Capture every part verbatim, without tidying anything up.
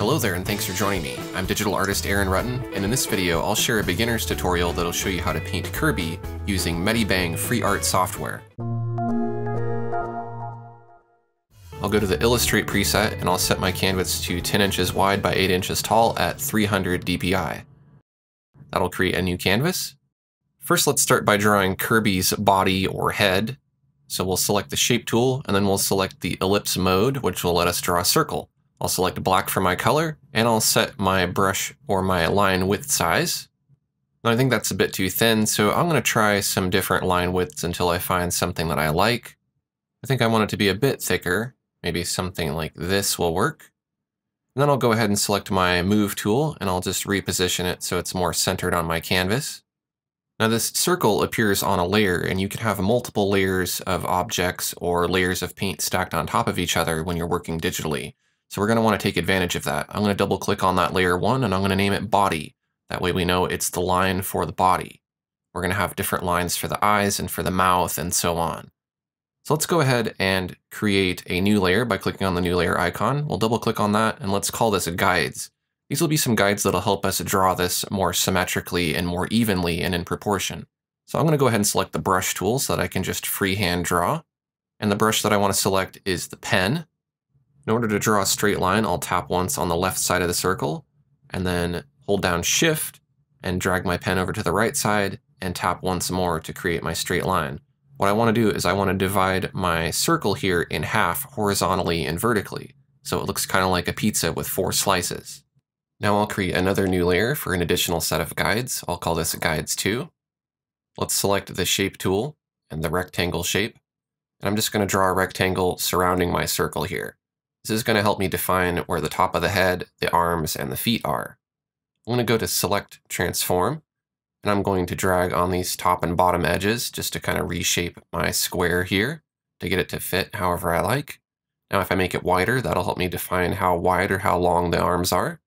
Hello there and thanks for joining me. I'm digital artist Aaron Rutten, and in this video I'll share a beginner's tutorial that'll show you how to paint Kirby using Medibang free art software. I'll go to the Illustrate preset and I'll set my canvas to ten inches wide by eight inches tall at three hundred D P I. That'll create a new canvas. First let's start by drawing Kirby's body or head. So we'll select the shape tool and then we'll select the ellipse mode, which will let us draw a circle. I'll select black for my color, and I'll set my brush or my line width size. Now I think that's a bit too thin, so I'm going to try some different line widths until I find something that I like. I think I want it to be a bit thicker. Maybe something like this will work. And then I'll go ahead and select my move tool, and I'll just reposition it so it's more centered on my canvas. Now this circle appears on a layer, and you can have multiple layers of objects or layers of paint stacked on top of each other when you're working digitally. So we're going to want to take advantage of that. I'm going to double click on that layer one and I'm going to name it body. That way we know it's the line for the body. We're going to have different lines for the eyes and for the mouth and so on. So let's go ahead and create a new layer by clicking on the new layer icon. We'll double click on that and let's call this guides. These will be some guides that'll help us draw this more symmetrically and more evenly and in proportion. So I'm going to go ahead and select the brush tool so that I can just freehand draw. And the brush that I want to select is the pen. In order to draw a straight line, I'll tap once on the left side of the circle and then hold down shift and drag my pen over to the right side and tap once more to create my straight line. What I want to do is I want to divide my circle here in half horizontally and vertically. So it looks kind of like a pizza with four slices. Now I'll create another new layer for an additional set of guides. I'll call this guides two. Let's select the shape tool and the rectangle shape. And I'm just going to draw a rectangle surrounding my circle here. This is going to help me define where the top of the head, the arms, and the feet are. I'm going to go to Select Transform, and I'm going to drag on these top and bottom edges just to kind of reshape my square here to get it to fit however I like. Now if I make it wider, that'll help me define how wide or how long the arms are.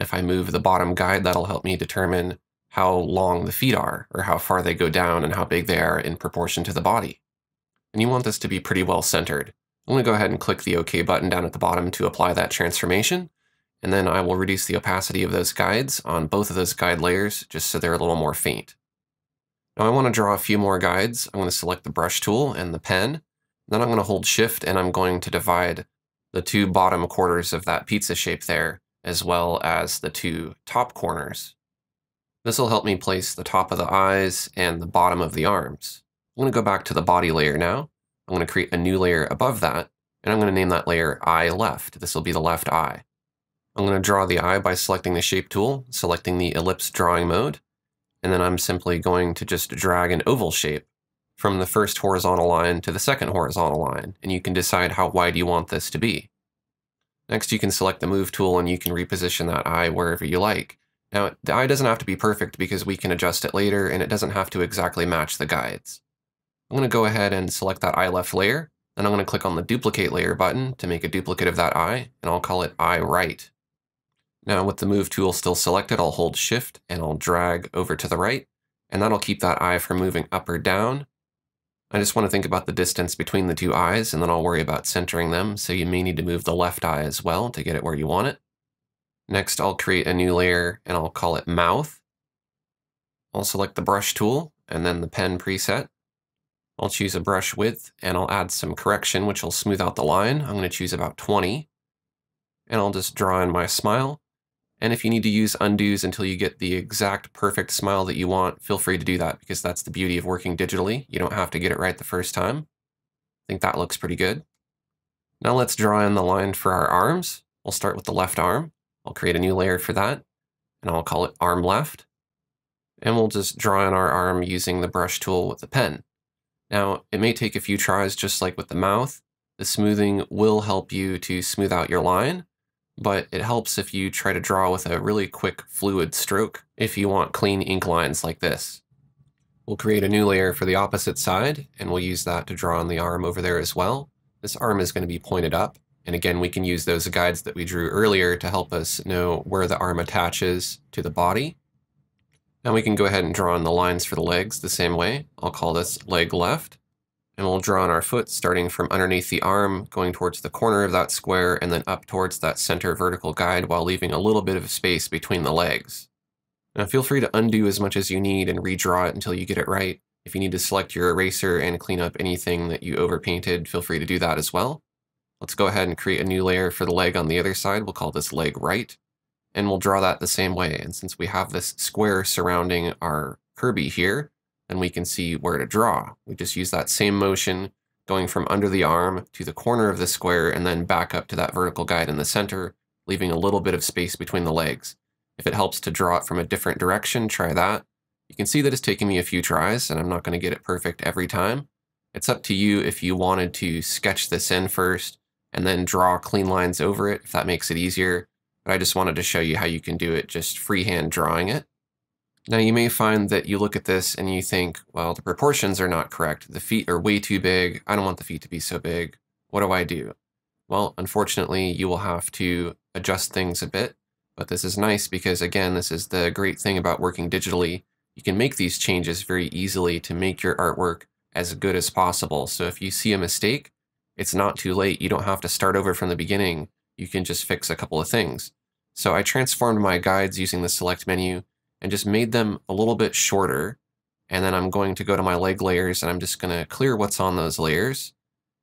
If I move the bottom guide, that'll help me determine how long the feet are, or how far they go down and how big they are in proportion to the body. And you want this to be pretty well centered. I'm going to go ahead and click the OK button down at the bottom to apply that transformation, and then I will reduce the opacity of those guides on both of those guide layers just so they're a little more faint. Now I want to draw a few more guides. I'm going to select the brush tool and the pen, then I'm going to hold shift and I'm going to divide the two bottom quarters of that pizza shape there as well as the two top corners. This will help me place the top of the eyes and the bottom of the arms. I'm going to go back to the body layer now. I'm going to create a new layer above that, and I'm going to name that layer Eye Left. This will be the left eye. I'm going to draw the eye by selecting the shape tool, selecting the ellipse drawing mode, and then I'm simply going to just drag an oval shape from the first horizontal line to the second horizontal line, and you can decide how wide you want this to be. Next, you can select the move tool and you can reposition that eye wherever you like. Now, the eye doesn't have to be perfect because we can adjust it later, and it doesn't have to exactly match the guides. I'm going to go ahead and select that eye left layer, and I'm going to click on the duplicate layer button to make a duplicate of that eye, and I'll call it eye right. Now with the move tool still selected, I'll hold shift and I'll drag over to the right, and that'll keep that eye from moving up or down. I just want to think about the distance between the two eyes, and then I'll worry about centering them, so you may need to move the left eye as well to get it where you want it. Next, I'll create a new layer and I'll call it mouth. I'll select the brush tool and then the pen preset. I'll choose a brush width and I'll add some correction, which will smooth out the line. I'm going to choose about twenty, and I'll just draw in my smile. And if you need to use undos until you get the exact perfect smile that you want, feel free to do that, because that's the beauty of working digitally. You don't have to get it right the first time. I think that looks pretty good. Now let's draw in the line for our arms. We'll start with the left arm. I'll create a new layer for that and I'll call it arm left. And we'll just draw in our arm using the brush tool with the pen. Now, it may take a few tries, just like with the mouth. The smoothing will help you to smooth out your line, but it helps if you try to draw with a really quick fluid stroke if you want clean ink lines like this. We'll create a new layer for the opposite side, and we'll use that to draw on the arm over there as well. This arm is going to be pointed up, and again, we can use those guides that we drew earlier to help us know where the arm attaches to the body. Now we can go ahead and draw in the lines for the legs the same way. I'll call this leg left, and we'll draw on our foot starting from underneath the arm, going towards the corner of that square, and then up towards that center vertical guide while leaving a little bit of space between the legs. Now feel free to undo as much as you need and redraw it until you get it right. If you need to select your eraser and clean up anything that you overpainted, feel free to do that as well. Let's go ahead and create a new layer for the leg on the other side. We'll call this leg right, and we'll draw that the same way. And since we have this square surrounding our Kirby here, then we can see where to draw. We just use that same motion going from under the arm to the corner of the square and then back up to that vertical guide in the center, leaving a little bit of space between the legs. If it helps to draw it from a different direction, try that. You can see that it's taking me a few tries and I'm not going to get it perfect every time. It's up to you if you wanted to sketch this in first and then draw clean lines over it, if that makes it easier. But I just wanted to show you how you can do it just freehand drawing it. Now you may find that you look at this and you think, well, the proportions are not correct. The feet are way too big. I don't want the feet to be so big. What do I do? Well, unfortunately, you will have to adjust things a bit. But this is nice because, again, this is the great thing about working digitally. You can make these changes very easily to make your artwork as good as possible. So if you see a mistake, it's not too late. You don't have to start over from the beginning. You can just fix a couple of things. So I transformed my guides using the select menu and just made them a little bit shorter. And then I'm going to go to my leg layers and I'm just going to clear what's on those layers.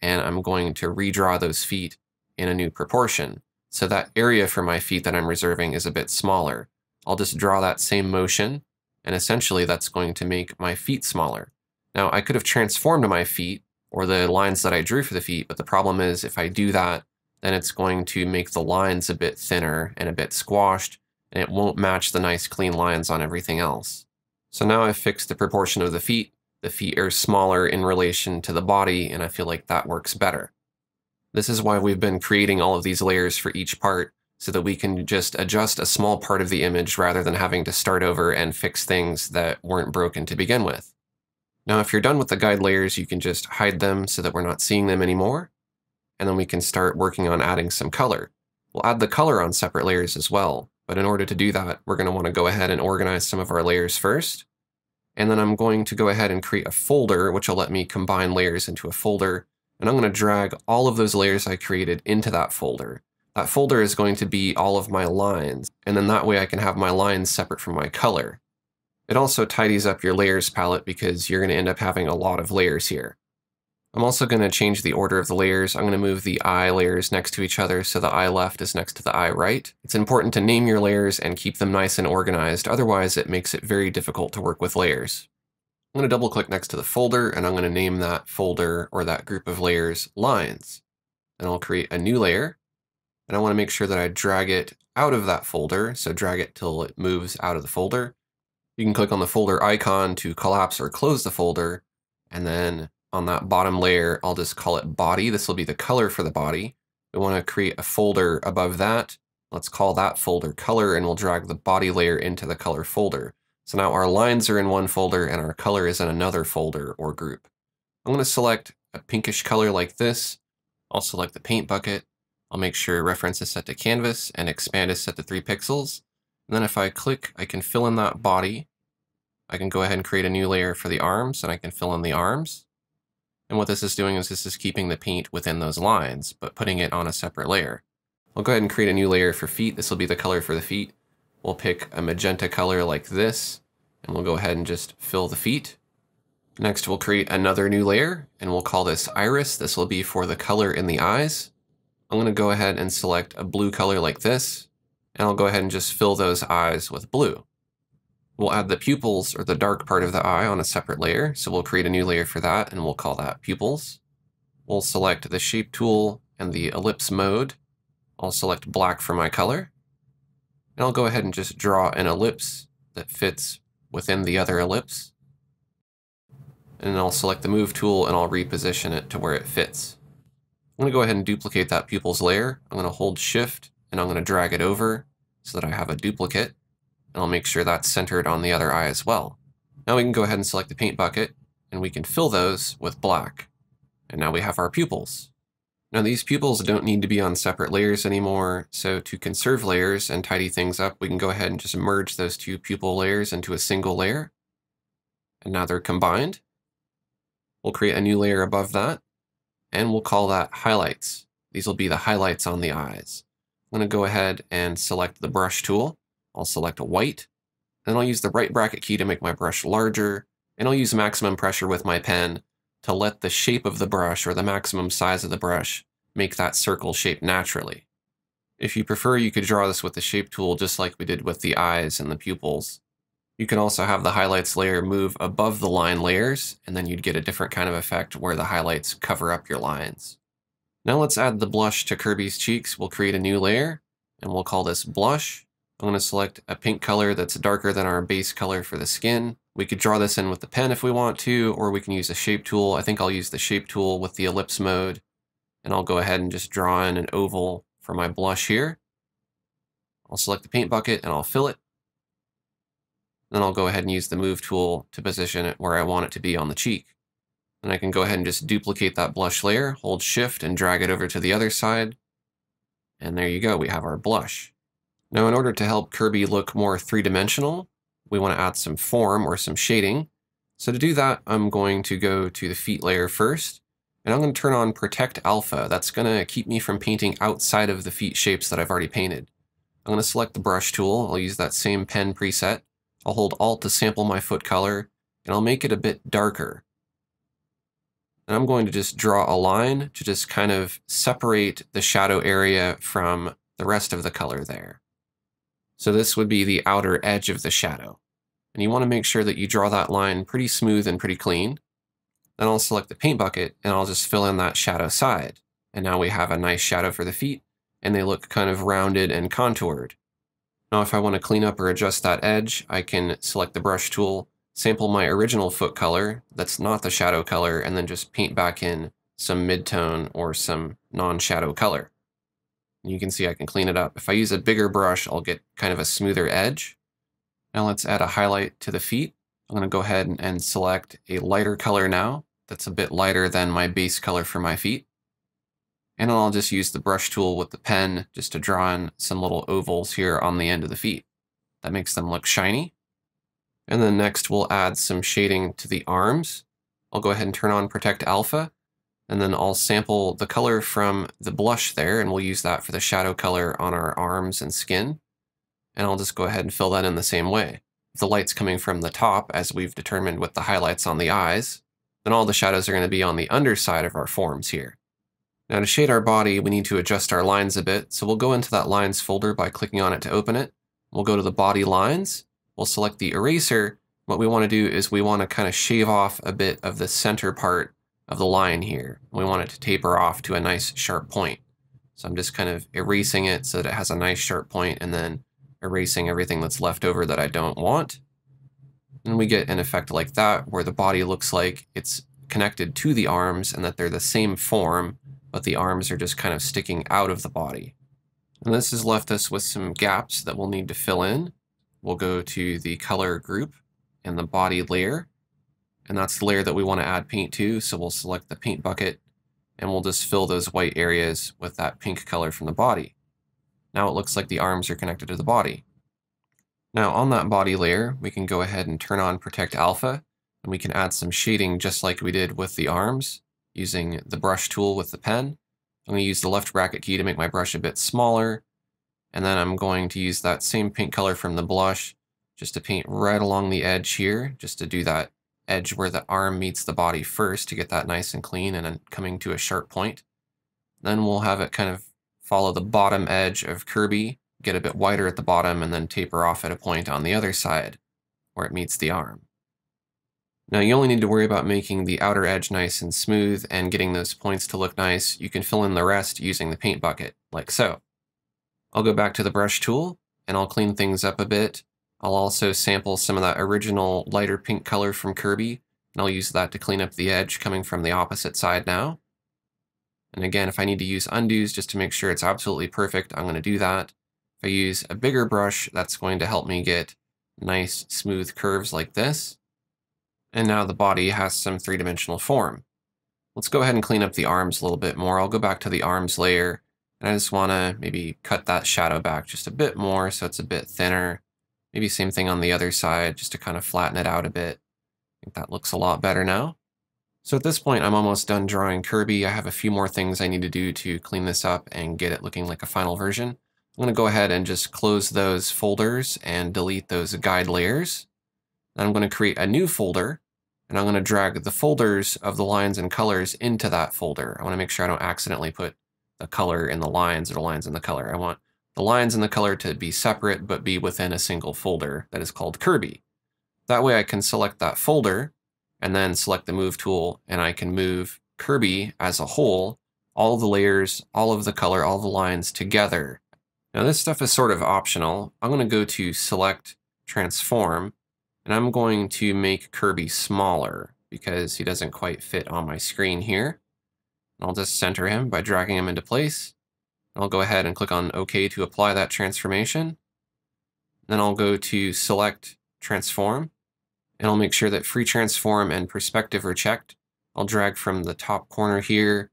And I'm going to redraw those feet in a new proportion. So that area for my feet that I'm reserving is a bit smaller. I'll just draw that same motion. And essentially that's going to make my feet smaller. Now I could have transformed my feet or the lines that I drew for the feet, but the problem is if I do that, then it's going to make the lines a bit thinner and a bit squashed, and it won't match the nice clean lines on everything else. So now I've fixed the proportion of the feet. The feet are smaller in relation to the body, and I feel like that works better. This is why we've been creating all of these layers for each part, so that we can just adjust a small part of the image rather than having to start over and fix things that weren't broken to begin with. Now, if you're done with the guide layers, you can just hide them so that we're not seeing them anymore. And then we can start working on adding some color. We'll add the color on separate layers as well. But in order to do that, we're going to want to go ahead and organize some of our layers first. And then I'm going to go ahead and create a folder, which will let me combine layers into a folder. And I'm going to drag all of those layers I created into that folder. That folder is going to be all of my lines, and then that way I can have my lines separate from my color. It also tidies up your layers palette because you're going to end up having a lot of layers here. I'm also going to change the order of the layers. I'm going to move the eye layers next to each other so the eye left is next to the eye right. It's important to name your layers and keep them nice and organized, otherwise it makes it very difficult to work with layers. I'm going to double click next to the folder and I'm going to name that folder or that group of layers lines. And I'll create a new layer. And I want to make sure that I drag it out of that folder. So drag it till it moves out of the folder. You can click on the folder icon to collapse or close the folder. And then on that bottom layer, I'll just call it body. This will be the color for the body. We want to create a folder above that. Let's call that folder color, and we'll drag the body layer into the color folder. So now our lines are in one folder and our color is in another folder or group. I'm going to select a pinkish color like this. I'll select the paint bucket. I'll make sure reference is set to canvas and expand is set to three pixels. And then if I click, I can fill in that body. I can go ahead and create a new layer for the arms and I can fill in the arms. And what this is doing is this is keeping the paint within those lines, but putting it on a separate layer. I'll go ahead and create a new layer for feet. This will be the color for the feet. We'll pick a magenta color like this, and we'll go ahead and just fill the feet. Next, we'll create another new layer and we'll call this iris. This will be for the color in the eyes. I'm going to go ahead and select a blue color like this, and I'll go ahead and just fill those eyes with blue. We'll add the pupils or the dark part of the eye on a separate layer. So we'll create a new layer for that and we'll call that pupils. We'll select the shape tool and the ellipse mode. I'll select black for my color. And I'll go ahead and just draw an ellipse that fits within the other ellipse. And I'll select the move tool and I'll reposition it to where it fits. I'm going to go ahead and duplicate that pupils layer. I'm going to hold shift and I'm going to drag it over so that I have a duplicate, and I'll make sure that's centered on the other eye as well. Now we can go ahead and select the paint bucket and we can fill those with black. And now we have our pupils. Now these pupils don't need to be on separate layers anymore. So to conserve layers and tidy things up, we can go ahead and just merge those two pupil layers into a single layer. And now they're combined. We'll create a new layer above that, and we'll call that highlights. These will be the highlights on the eyes. I'm going to go ahead and select the brush tool. I'll select a white, and I'll use the right bracket key to make my brush larger, and I'll use maximum pressure with my pen to let the shape of the brush, or the maximum size of the brush, make that circle shape naturally. If you prefer, you could draw this with the shape tool just like we did with the eyes and the pupils. You can also have the highlights layer move above the line layers, and then you'd get a different kind of effect where the highlights cover up your lines. Now let's add the blush to Kirby's cheeks. We'll create a new layer, and we'll call this blush. I'm going to select a pink color that's darker than our base color for the skin. We could draw this in with the pen if we want to, or we can use a shape tool. I think I'll use the shape tool with the ellipse mode, and I'll go ahead and just draw in an oval for my blush here. I'll select the paint bucket and I'll fill it. Then I'll go ahead and use the move tool to position it where I want it to be on the cheek. And I can go ahead and just duplicate that blush layer, hold shift and drag it over to the other side. And there you go, we have our blush. Now in order to help Kirby look more three-dimensional, we want to add some form or some shading. So to do that, I'm going to go to the feet layer first. And I'm going to turn on Protect Alpha. That's going to keep me from painting outside of the feet shapes that I've already painted. I'm going to select the brush tool. I'll use that same pen preset. I'll hold Alt to sample my foot color, and I'll make it a bit darker. And I'm going to just draw a line to just kind of separate the shadow area from the rest of the color there. So this would be the outer edge of the shadow. And you want to make sure that you draw that line pretty smooth and pretty clean. Then I'll select the paint bucket and I'll just fill in that shadow side. And now we have a nice shadow for the feet and they look kind of rounded and contoured. Now if I want to clean up or adjust that edge, I can select the brush tool, sample my original foot color that's not the shadow color, and then just paint back in some mid-tone or some non-shadow color. And you can see I can clean it up. If I use a bigger brush, I'll get kind of a smoother edge. Now let's add a highlight to the feet. I'm going to go ahead and select a lighter color now. That's a bit lighter than my base color for my feet. And I'll just use the brush tool with the pen just to draw in some little ovals here on the end of the feet. That makes them look shiny. And then next we'll add some shading to the arms. I'll go ahead and turn on Protect Alpha, and then I'll sample the color from the blush there, and we'll use that for the shadow color on our arms and skin. And I'll just go ahead and fill that in the same way. If the light's coming from the top, as we've determined with the highlights on the eyes, then all the shadows are going to be on the underside of our forms here. Now to shade our body, we need to adjust our lines a bit, so we'll go into that lines folder by clicking on it to open it. We'll go to the body lines, we'll select the eraser. What we want to do is we want to kind of shave off a bit of the center part of the line here. We want it to taper off to a nice sharp point. So I'm just kind of erasing it so that it has a nice sharp point and then erasing everything that's left over that I don't want. And we get an effect like that where the body looks like it's connected to the arms and that they're the same form, but the arms are just kind of sticking out of the body. And this has left us with some gaps that we'll need to fill in. We'll go to the color group and the body layer, and that's the layer that we want to add paint to. So we'll select the paint bucket and we'll just fill those white areas with that pink color from the body. Now it looks like the arms are connected to the body. Now on that body layer, we can go ahead and turn on Protect Alpha, and we can add some shading just like we did with the arms using the brush tool with the pen. I'm going to use the left bracket key to make my brush a bit smaller, and then I'm going to use that same pink color from the blush just to paint right along the edge here, just to do that edge where the arm meets the body first to get that nice and clean and then coming to a sharp point. Then we'll have it kind of follow the bottom edge of Kirby, get a bit wider at the bottom, and then taper off at a point on the other side where it meets the arm. Now you only need to worry about making the outer edge nice and smooth and getting those points to look nice. You can fill in the rest using the paint bucket, like so. I'll go back to the brush tool and I'll clean things up a bit. I'll also sample some of that original lighter pink color from Kirby, and I'll use that to clean up the edge coming from the opposite side now. And again, if I need to use undos just to make sure it's absolutely perfect, I'm going to do that. If I use a bigger brush, that's going to help me get nice, smooth curves like this. And now the body has some three-dimensional form. Let's go ahead and clean up the arms a little bit more. I'll go back to the arms layer, and I just want to maybe cut that shadow back just a bit more so it's a bit thinner. Maybe same thing on the other side, just to kind of flatten it out a bit. I think that looks a lot better now. So at this point, I'm almost done drawing Kirby. I have a few more things I need to do to clean this up and get it looking like a final version. I'm going to go ahead and just close those folders and delete those guide layers. I'm going to create a new folder, and I'm going to drag the folders of the lines and colors into that folder. I want to make sure I don't accidentally put the color in the lines or the lines in the color. I want the lines and the color to be separate, but be within a single folder that is called Kirby. That way I can select that folder and then select the move tool, and I can move Kirby as a whole, all the layers, all of the color, all the lines together. Now this stuff is sort of optional. I'm going to go to select transform, and I'm going to make Kirby smaller because he doesn't quite fit on my screen here. And I'll just center him by dragging him into place. I'll go ahead and click on OK to apply that transformation. Then I'll go to select transform, and I'll make sure that free transform and perspective are checked. I'll drag from the top corner here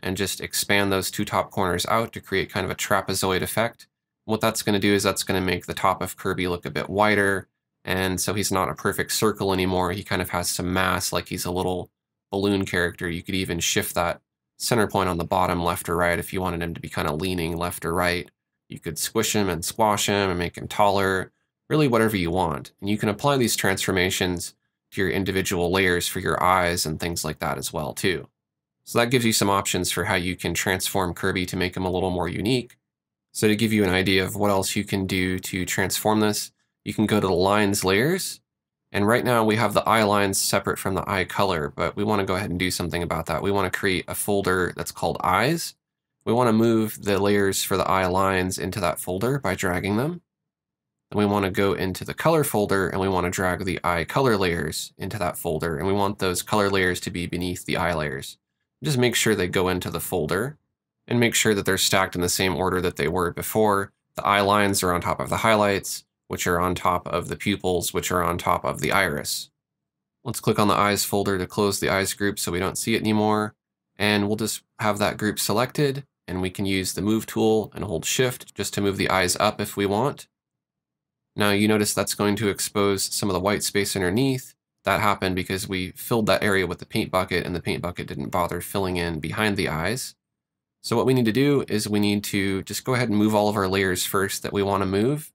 and just expand those two top corners out to create kind of a trapezoid effect. What that's going to do is that's going to make the top of Kirby look a bit wider, and so he's not a perfect circle anymore. He kind of has some mass, like he's a little balloon character. You could even shift that center point on the bottom left or right if you wanted him to be kind of leaning left or right. You could squish him and squash him and make him taller, really whatever you want. And you can apply these transformations to your individual layers for your eyes and things like that as well too. So that gives you some options for how you can transform Kirby to make him a little more unique. So to give you an idea of what else you can do to transform this, you can go to the lines layers, and right now we have the eye lines separate from the eye color, but we want to go ahead and do something about that. We want to create a folder that's called eyes. We want to move the layers for the eye lines into that folder by dragging them. And we want to go into the color folder, and we want to drag the eye color layers into that folder, and we want those color layers to be beneath the eye layers. Just make sure they go into the folder and make sure that they're stacked in the same order that they were before. The eye lines are on top of the highlights, which are on top of the pupils, which are on top of the iris. Let's click on the eyes folder to close the eyes group so we don't see it anymore. And we'll just have that group selected, and we can use the move tool and hold shift just to move the eyes up if we want. Now you notice that's going to expose some of the white space underneath. That happened because we filled that area with the paint bucket, and the paint bucket didn't bother filling in behind the eyes. So what we need to do is we need to just go ahead and move all of our layers first that we want to move.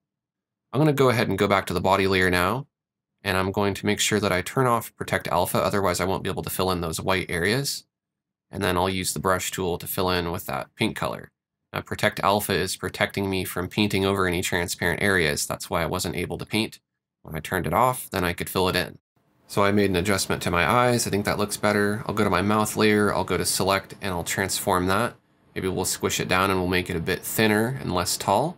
I'm going to go ahead and go back to the body layer now, and I'm going to make sure that I turn off Protect Alpha, otherwise I won't be able to fill in those white areas. And then I'll use the brush tool to fill in with that pink color. Now Protect Alpha is protecting me from painting over any transparent areas. That's why I wasn't able to paint. When I turned it off, then I could fill it in. So I made an adjustment to my eyes. I think that looks better. I'll go to my mouth layer, I'll go to select, and I'll transform that. Maybe we'll squish it down and we'll make it a bit thinner and less tall.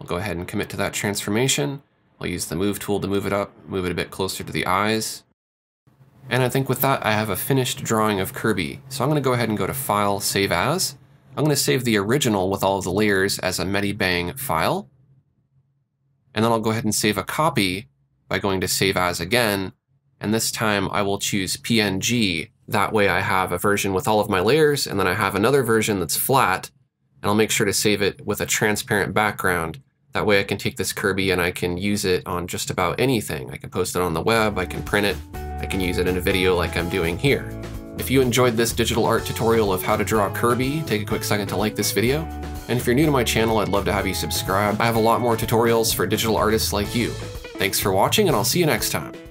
I'll go ahead and commit to that transformation. I'll use the move tool to move it up, move it a bit closer to the eyes. And I think with that, I have a finished drawing of Kirby. So I'm going to go ahead and go to File, Save As. I'm going to save the original with all of the layers as a Medibang file. And then I'll go ahead and save a copy by going to Save As again. And this time I will choose P N G. That way I have a version with all of my layers, and then I have another version that's flat. And I'll make sure to save it with a transparent background. That way I can take this Kirby and I can use it on just about anything. I can post it on the web, I can print it, I can use it in a video like I'm doing here. If you enjoyed this digital art tutorial of how to draw Kirby, take a quick second to like this video. And if you're new to my channel, I'd love to have you subscribe. I have a lot more tutorials for digital artists like you. Thanks for watching, and I'll see you next time.